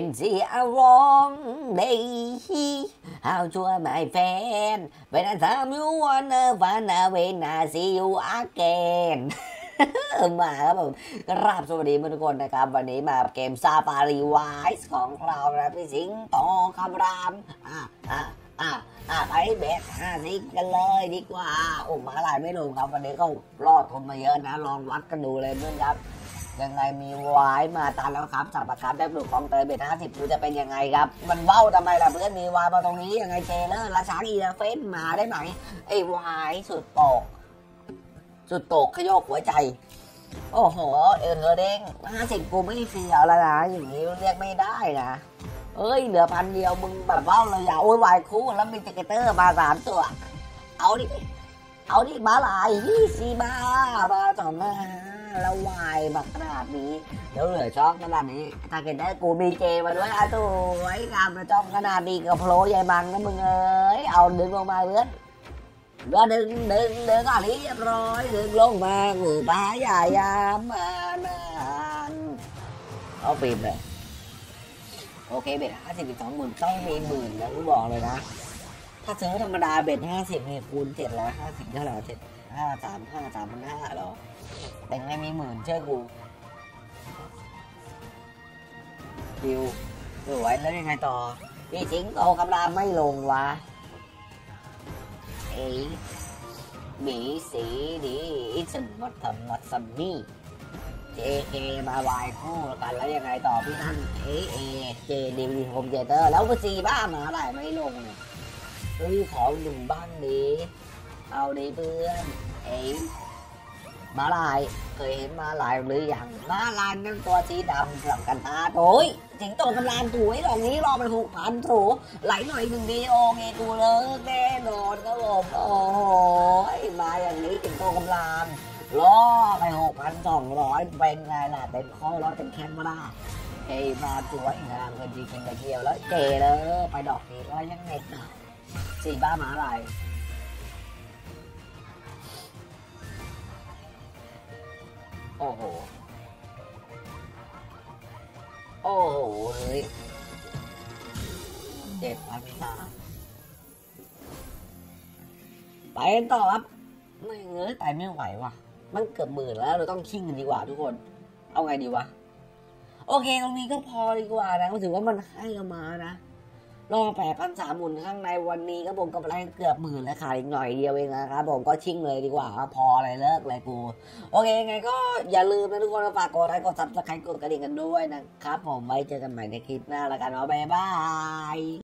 เป็นเสียวองในเอาชัวไม่แฟนเป็นอาสามยูวันเอฟานาเวนาซิยูอาเกนมาครับผมกราบสวัสดีทุกคนนะครับวันนี้มาเกมซาฟารีไวส์ของเรานะพี่สิงโตคำรามไปเบส50กันเลยดีกว่าโอ้มาหลายไม่ลงครับวันนี้ก็รอดคนมาเยอะนะลองวัดกันดูเลยเพื่อนครับยังไงมีไว้มาตามแล้วครับสับปะครับแบบหลุดของเตยเบส50ดูจะเป็นยังไงครับมันเบ้าทำไมล่ะเพื่อนมีไว้มาตรงนี้ยังไงเจเลอร์ราชาอีเฟนมาได้ไหมไอ้ไว้สุดตกขยกหัวใจโอ้โหเออเด้ง50กูไม่ได้เสียแล้วนะอย่างนี้เรียกไม่ได้นะเอ้ยเหลือพันเดียวมึงแบบว่าเราอย่าโวยวายคู่แล้วมีสเกตเตอร์มา3ตัวเอาดิมาหลาย20มาต่อมาแล้ววายแบบขนาดนี้เดี๋ยวเหลือช็อกขนาดนี้ถ้าเกิดได้กูมีเจมาด้วยอาตัวไว้งามมาจ้องขนาดนี้กับโผล่ใหญ่บังนะมึงเอ้ยเอาดึงลงมาเพื่อนก็ดึงอะไรเรียบร้อยดึงลงมาหูป้าใหญ่ยามเอาปิดเลยโอเคเบ็ด50 20,000ต้องมี10,000นะกูบอกเลยนะถ้าซื้อธรรมดาเบ็ด50เนี่ยคูณ750เท่าไหร่753,500หรอแต่ไม่มี10,000เชื่อกูดิวสวยแล้วยังไงต่อพี่สิงโตคำรามไม่ลงวะเอบีซีดีอิสต์มัตต์มัตซัมมี่เอเอมาวายคู่กันแล้วยังไงต่อพี่ท่านเอเอเจดีวีโฮมเจเตอร์แล้วก็ซีบ้ามาอะไรไม่ลงเนี่ยเฮ้ยขอหนึ่งบ้างดีเอาดีเพื่อนเอมาลายเคยเห็นมาลายหรือยังมาลายนั่นตัวสีดำหลังกันตาโอ้ยสิงโตกำลังถูไอ้ดอกนี้รอมัน6,000ถูไหลหน่อยหนึ่งดีโอเงกูเลิกแน่นอนครับผมโอ้โหมาอย่างนี้สิงโตกำลังล้อไป6,200เป็นไงล่ะเต็มข้อรถเป็นแคมเปล่าเฮ้ยมาสวยงามเงินดีเงินเกี่ยวแล้วเจเลยไปดอกนี้แล้วยังไงต่อสีบ้ามาลายโอ้โหเลย7,000 บาทไปต่อครับไม่เงยไปไม่ไหวว่ะมันเกือบ10,000แล้วเราต้องคิ้งกันดีกว่าทุกคนเอาไงดีวะโอเคตรงนี้ก็พอดีกว่านะถือว่ามันให้เรามานะรอ8,300ข้างในวันนี้ก็ผมกำไรเกือบ10,000แล้วค่ะอีกหน่อยเดียวเองนะครับผมก็ชิ่งเลยดีกว่าพออะไรเลิกอะไรกูโอเคไงก็อย่าลืมนะทุกคนฝากกดไลค์กดซับสไครบ์กดกระดิ่งกันด้วยนะครับผมไว้เจอกันใหม่ในคลิปหน้าแล้วกันเนาะบ๊ายบาย